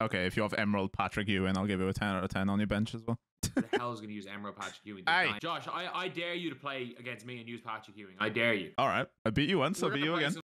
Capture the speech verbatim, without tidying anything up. Okay, if you have Emerald Patrick Ewing, I'll give you a ten out of ten on your bench as well. Who the hell is going to use Emerald Patrick Ewing? Aye. Josh, I, I dare you to play against me and use Patrick Ewing. I dare you. All right. I beat you once. I'll beat you again.